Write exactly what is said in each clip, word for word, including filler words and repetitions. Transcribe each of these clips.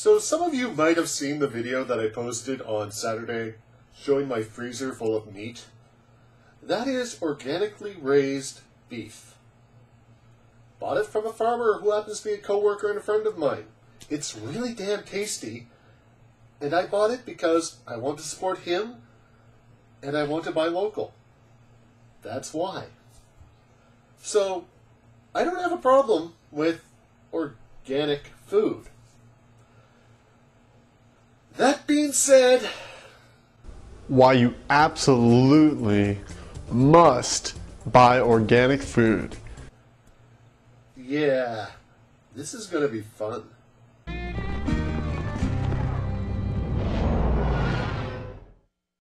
So some of you might have seen the video that I posted on Saturday showing my freezer full of meat. That is organically raised beef. Bought it from a farmer who happens to be a coworker and a friend of mine. It's really damn tasty, and I bought it because I want to support him and I want to buy local. That's why. So I don't have a problem with organic food. That being said, why you absolutely must buy organic food. Yeah, this is gonna be fun.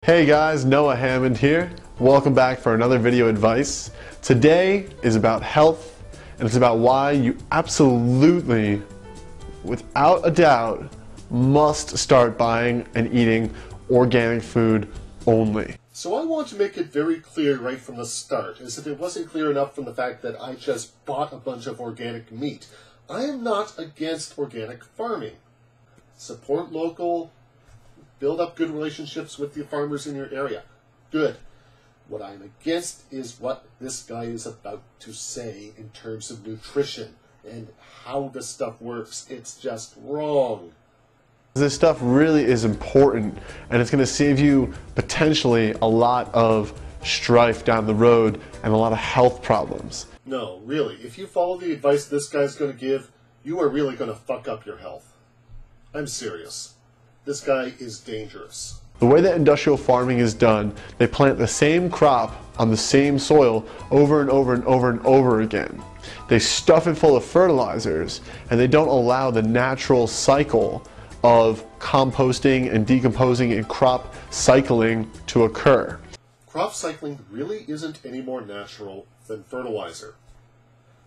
Hey guys, Noah Hammond here. Welcome back for another video advice. Today is about health, and it's about why you absolutely, without a doubt, must start buying and eating organic food only. So I want to make it very clear right from the start, as if it wasn't clear enough from the fact that I just bought a bunch of organic meat. I am not against organic farming. Support local, build up good relationships with the farmers in your area. Good. What I'm against is what this guy is about to say in terms of nutrition and how this stuff works. It's just wrong. This stuff really is important, and it's going to save you potentially a lot of strife down the road and a lot of health problems. No, really, if you follow the advice this guy's going to give, you are really going to fuck up your health. I'm serious. This guy is dangerous. The way that industrial farming is done, they plant the same crop on the same soil over and over and over and over again. They stuff it full of fertilizers, and they don't allow the natural cycle of composting and decomposing and crop cycling to occur. Crop cycling really isn't any more natural than fertilizer.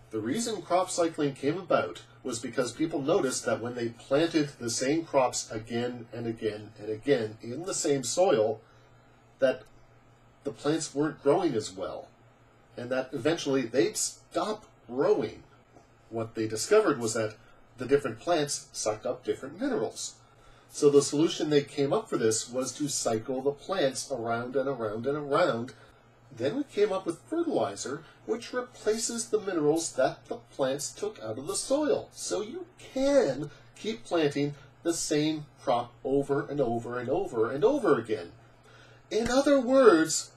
The reason crop cycling came about was because people noticed that when they planted the same crops again and again and again in the same soil, that the plants weren't growing as well, and that eventually they'd stop growing. What they discovered was that the different plants sucked up different minerals. So the solution they came up for this was to cycle the plants around and around and around. Then we came up with fertilizer, which replaces the minerals that the plants took out of the soil. So you can keep planting the same crop over and over and over and over again. In other words,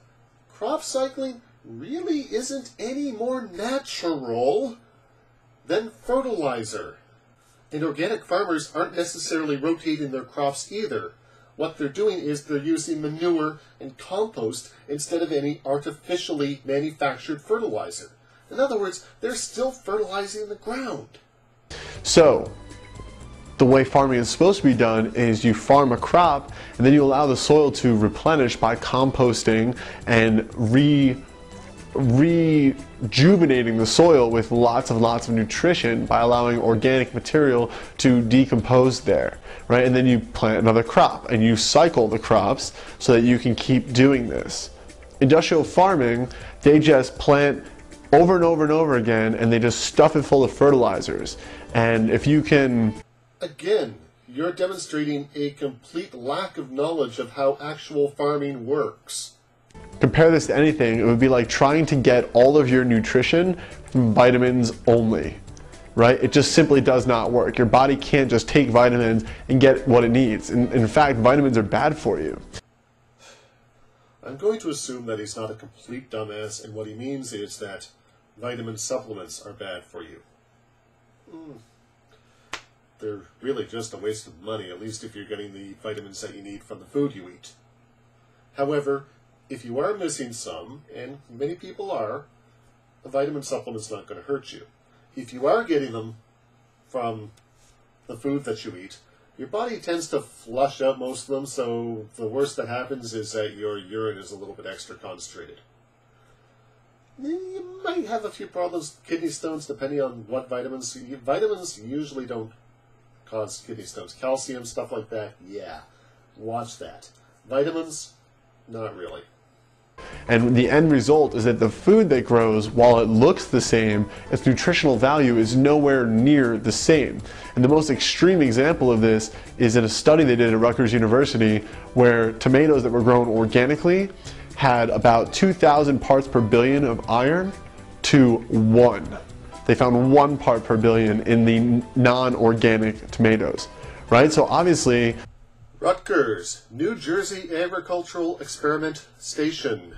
crop cycling really isn't any more natural than fertilizer. And organic farmers aren't necessarily rotating their crops either. What they're doing is they're using manure and compost instead of any artificially manufactured fertilizer. In other words, they're still fertilizing the ground. So, the way farming is supposed to be done is you farm a crop and then you allow the soil to replenish by composting and re rejuvenating the soil with lots and lots of nutrition by allowing organic material to decompose there, right? And then you plant another crop and you cycle the crops so that you can keep doing this. Industrial farming, they just plant over and over and over again, and they just stuff it full of fertilizers. And if you can... Again, you're demonstrating a complete lack of knowledge of how actual farming works. Compare this to anything, it would be like trying to get all of your nutrition from vitamins only, right? It just simply does not work. Your body can't just take vitamins and get what it needs. In, in fact, vitamins are bad for you. I'm going to assume that he's not a complete dumbass, and what he means is that vitamin supplements are bad for you. Mm. They're really just a waste of money, at least if you're getting the vitamins that you need from the food you eat. However, if you are missing some, and many people are, a vitamin supplement's not going to hurt you. If you are getting them from the food that you eat, your body tends to flush out most of them, so the worst that happens is that your urine is a little bit extra concentrated. You might have a few problems, kidney stones, depending on what vitamins. Vitamins usually don't cause kidney stones. Calcium, stuff like that, yeah. Watch that. Vitamins, not really. And the end result is that the food that grows, while it looks the same, its nutritional value is nowhere near the same. And the most extreme example of this is in a study they did at Rutgers University, where tomatoes that were grown organically had about two thousand parts per billion of iron to one. They found one part per billion in the non-organic tomatoes, right? So obviously... Rutgers, New Jersey Agricultural Experiment Station.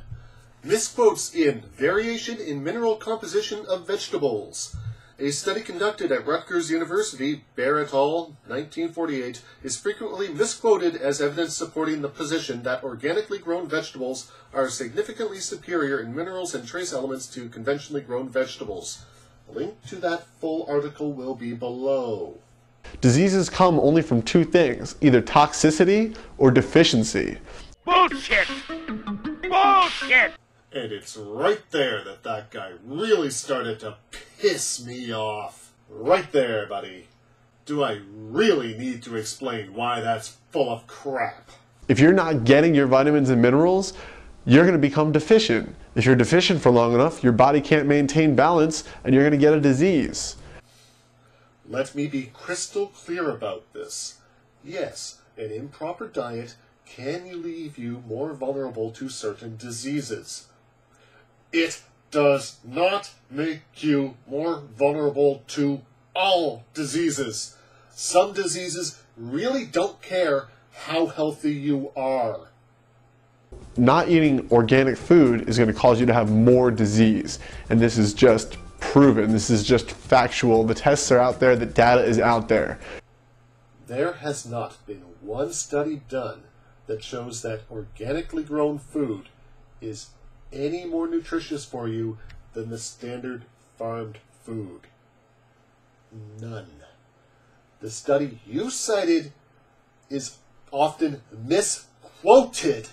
Misquotes in Variation in Mineral Composition of Vegetables. A study conducted at Rutgers University, Bear et al., nineteen forty-eight, is frequently misquoted as evidence supporting the position that organically grown vegetables are significantly superior in minerals and trace elements to conventionally grown vegetables. A link to that full article will be below. Diseases come only from two things, either toxicity or deficiency. Bullshit! Bullshit! And it's right there that that guy really started to piss me off. Right there, buddy. Do I really need to explain why that's full of crap? If you're not getting your vitamins and minerals, you're going to become deficient. If you're deficient for long enough, your body can't maintain balance and you're going to get a disease. Let me be crystal clear about this. Yes, an improper diet can leave you more vulnerable to certain diseases. It does not make you more vulnerable to all diseases. Some diseases really don't care how healthy you are. Not eating organic food is going to cause you to have more disease, and this is just proven. This is just factual. The tests are out there. The data is out there. There has not been one study done that shows that organically grown food is any more nutritious for you than the standard farmed food. None. The study you cited is often misquoted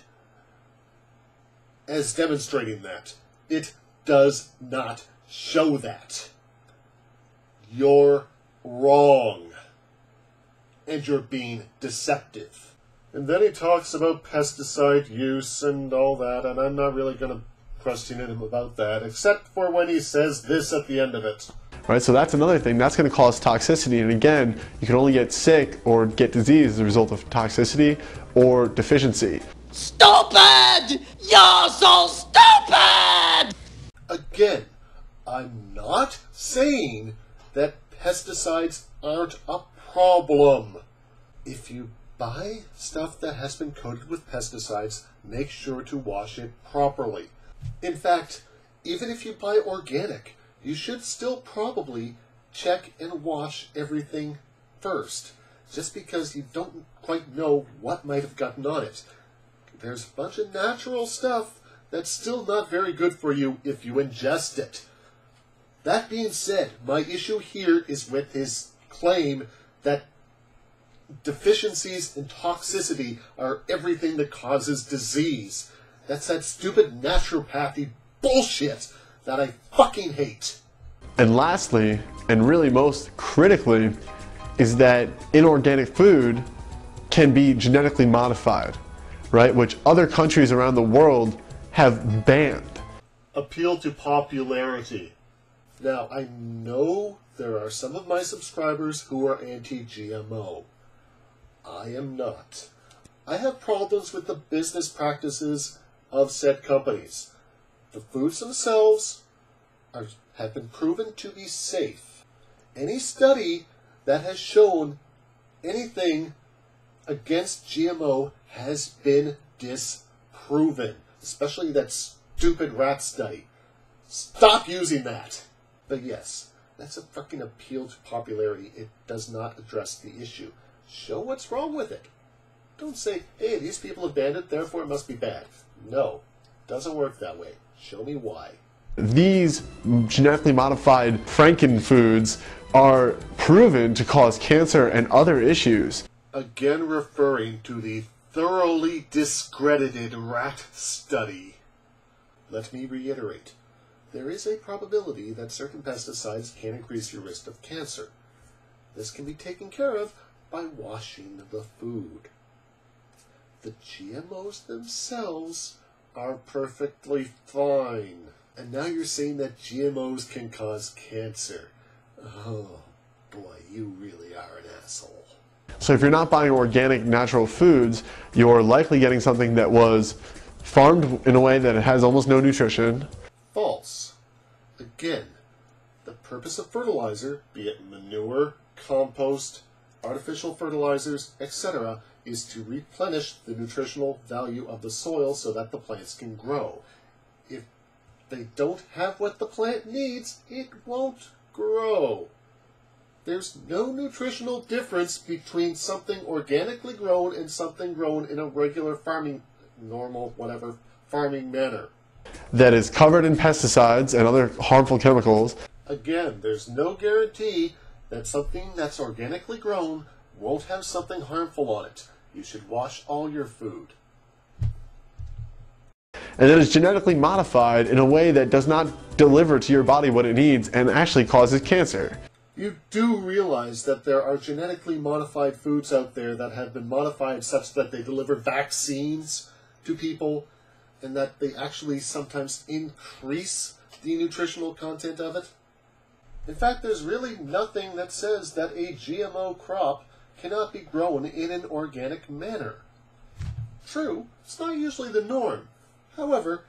as demonstrating that. It does not show that. You're wrong. And you're being deceptive. And then he talks about pesticide use and all that, and I'm not really going to question him about that, except for when he says this at the end of it. Right, so that's another thing. That's going to cause toxicity, and again, you can only get sick or get disease as a result of toxicity or deficiency. Stupid! You're so stupid! Again, I'm not saying that pesticides aren't a problem. If you buy stuff that has been coated with pesticides, make sure to wash it properly. In fact, even if you buy organic, you should still probably check and wash everything first, just because you don't quite know what might have gotten on it. There's a bunch of natural stuff that's still not very good for you if you ingest it. That being said, my issue here is with his claim that deficiencies and toxicity are everything that causes disease. That's that stupid naturopathy bullshit that I fucking hate. And lastly, and really most critically, is that inorganic food can be genetically modified, right? Which other countries around the world have banned. Appeal to popularity. Now, I know there are some of my subscribers who are anti-G M O. I am not. I have problems with the business practices of said companies. The foods themselves are, have been proven to be safe. Any study that has shown anything against G M O has been disproven, especially that stupid rat study. Stop using that! But yes, that's a fucking appeal to popularity. It does not address the issue. Show what's wrong with it. Don't say, hey, these people have banned it, therefore it must be bad. No, it doesn't work that way. Show me why. These genetically modified frankenfoods are proven to cause cancer and other issues. Again referring to the thoroughly discredited rat study. Let me reiterate. There is a probability that certain pesticides can increase your risk of cancer. This can be taken care of by washing the food. The G M Os themselves are perfectly fine. And now you're saying that G M Os can cause cancer. Oh, boy, you really are an asshole. So if you're not buying organic, natural foods, you're likely getting something that was farmed in a way that it has almost no nutrition. False. Again, the purpose of fertilizer, be it manure, compost, artificial fertilizers, et cetera, is to replenish the nutritional value of the soil so that the plants can grow. If they don't have what the plant needs, it won't grow. There's no nutritional difference between something organically grown and something grown in a regular farming, normal, whatever, farming manner. That is covered in pesticides and other harmful chemicals. Again, there's no guarantee that something that's organically grown won't have something harmful on it. You should wash all your food. And it is genetically modified in a way that does not deliver to your body what it needs and actually causes cancer. You do realize that there are genetically modified foods out there that have been modified such that they deliver vaccines to people and that they actually sometimes increase the nutritional content of it? In fact, there's really nothing that says that a G M O crop cannot be grown in an organic manner. True, it's not usually the norm. However,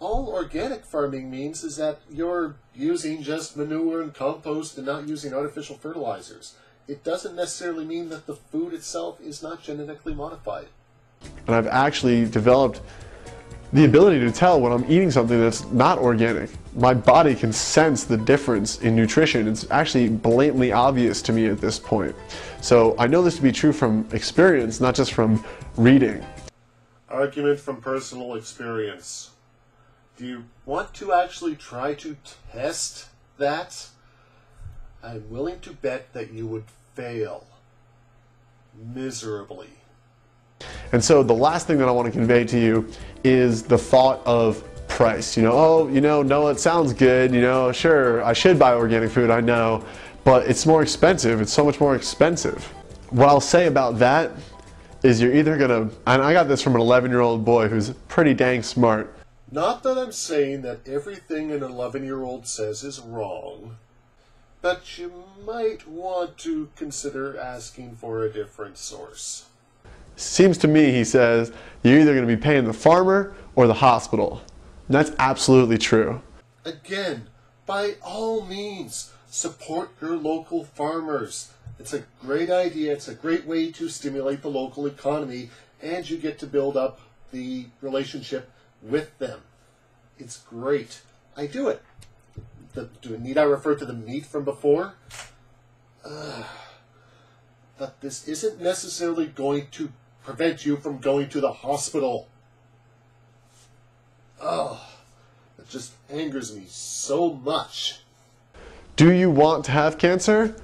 all organic farming means is that you're using just manure and compost and not using artificial fertilizers. It doesn't necessarily mean that the food itself is not genetically modified. And I've actually developed the ability to tell when I'm eating something that's not organic. My body can sense the difference in nutrition. It's actually blatantly obvious to me at this point. So I know this to be true from experience, not just from reading. Argument from personal experience. Do you want to actually try to test that? I'm willing to bet that you would fail miserably. And so the last thing that I want to convey to you is the thought of price. You know, oh, you know, no, it sounds good. You know, sure, I should buy organic food, I know, but it's more expensive. It's so much more expensive. What I'll say about that is you're either going to, and I got this from an eleven-year-old boy who's pretty dang smart. Not that I'm saying that everything an eleven-year-old says is wrong, but you might want to consider asking for a different source. Seems to me, he says, you're either going to be paying the farmer or the hospital. And that's absolutely true. Again, by all means, support your local farmers. It's a great idea. It's a great way to stimulate the local economy, and you get to build up the relationship with them. It's great. I do it. The, do, need I refer to the meat from before? Uh, but this isn't necessarily going to prevent you from going to the hospital. Oh, it just angers me so much. Do you want to have cancer?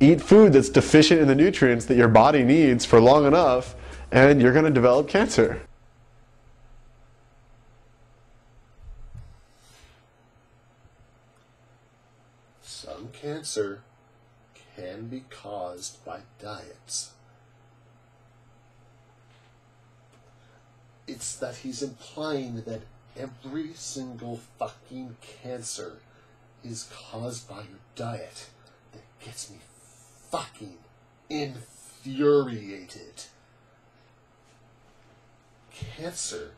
Eat food that's deficient in the nutrients that your body needs for long enough, and you're going to develop cancer. Some cancer can be caused by diets. It's that he's implying that every single fucking cancer is caused by your diet. That gets me fucking infuriated. Cancer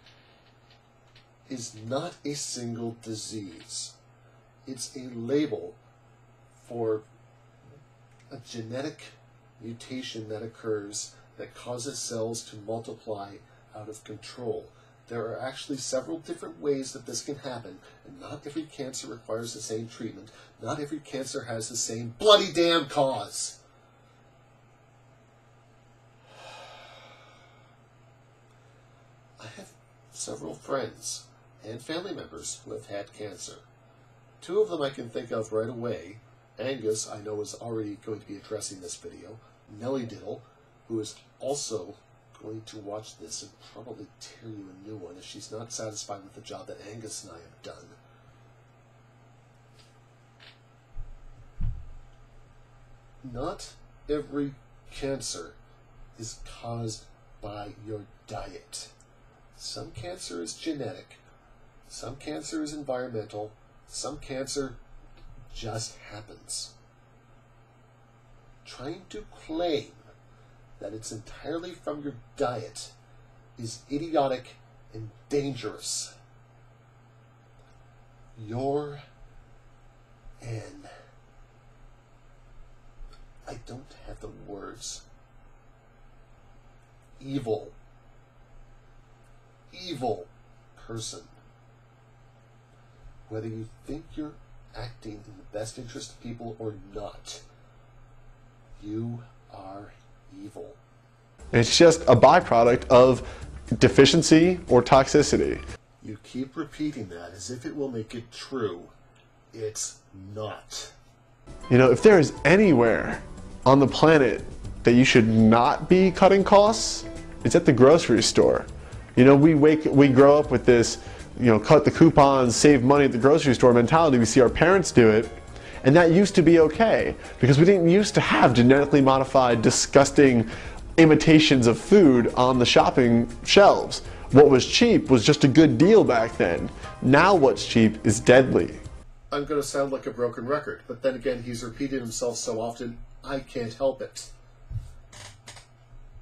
is not a single disease. It's a label for a genetic mutation that occurs that causes cells to multiply out of control. There are actually several different ways that this can happen, and not every cancer requires the same treatment. Not every cancer has the same bloody damn cause. I have several friends and family members who have had cancer. Two of them I can think of right away. Angus, I know, is already going to be addressing this video. Nellie Diddle, who is also going to watch this and probably tear you a new one if she's not satisfied with the job that Angus and I have done. Not every cancer is caused by your diet. Some cancer is genetic, some cancer is environmental, some cancer just happens. Trying to claim that it's entirely from your diet is idiotic and dangerous. You're an... I don't have the words. Evil. Evil person. Whether you think you're acting in the best interest of people or not, you are evil. It's just a byproduct of deficiency or toxicity. You keep repeating that as if it will make it true. It's not. You know, if there is anywhere on the planet that you should not be cutting costs, it's at the grocery store. You know, we wake, we grow up with this, you know, cut the coupons, save money at the grocery store mentality. We see our parents do it, and that used to be okay because we didn't used to have genetically modified, disgusting imitations of food on the shopping shelves. What was cheap was just a good deal back then. Now what's cheap is deadly. I'm going to sound like a broken record, but then again, he's repeated himself so often, I can't help it.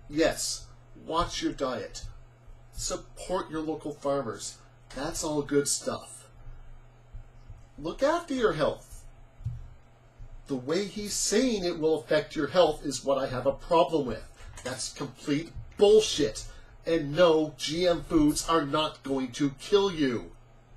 Yes, watch your diet. Support your local farmers. That's all good stuff. Look after your health. The way he's saying it will affect your health is what I have a problem with. That's complete bullshit. And no, G M foods are not going to kill you.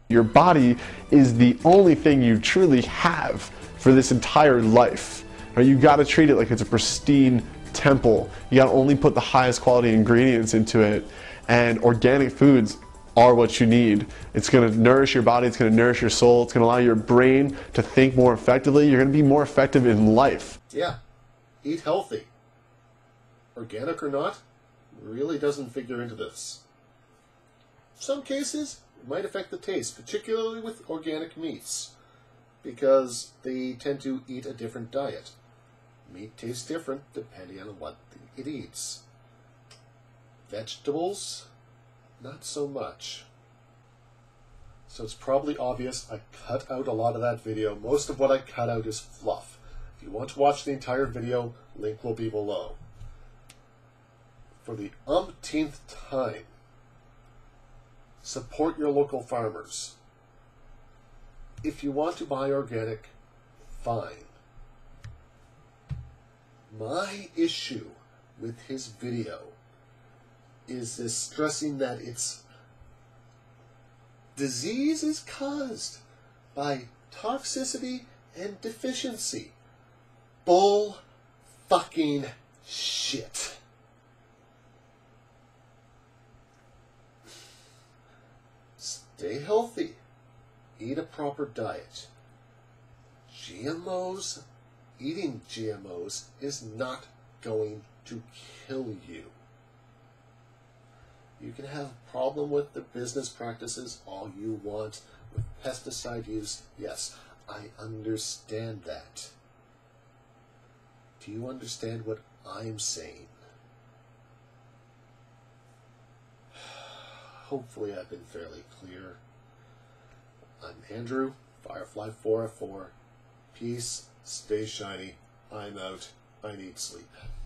Your body is the only thing you truly have for this entire life. You've got to treat it like it's a pristine temple. You got to only put the highest quality ingredients into it, and organic foods are what you need. It's going to nourish your body, it's going to nourish your soul, it's going to allow your brain to think more effectively. You're going to be more effective in life. Yeah, eat healthy. Organic or not, really doesn't figure into this. In some cases, it might affect the taste, particularly with organic meats, because they tend to eat a different diet. Meat tastes different depending on what it eats. Vegetables, not so much. So it's probably obvious I cut out a lot of that video. Most of what I cut out is fluff. If you want to watch the entire video, link will be below. For the umpteenth time, support your local farmers. If you want to buy organic, fine. My issue with his video is this stressing that it's disease is caused by toxicity and deficiency. Bull fucking shit. Stay healthy, eat a proper diet. G M Os, eating G M Os is not going to kill you. You can have a problem with the business practices all you want, with pesticide use, yes, I understand that. Do you understand what I'm saying? Hopefully I've been fairly clear. I'm Andrew, Firefly four oh four. Peace, stay shiny, I'm out, I need sleep.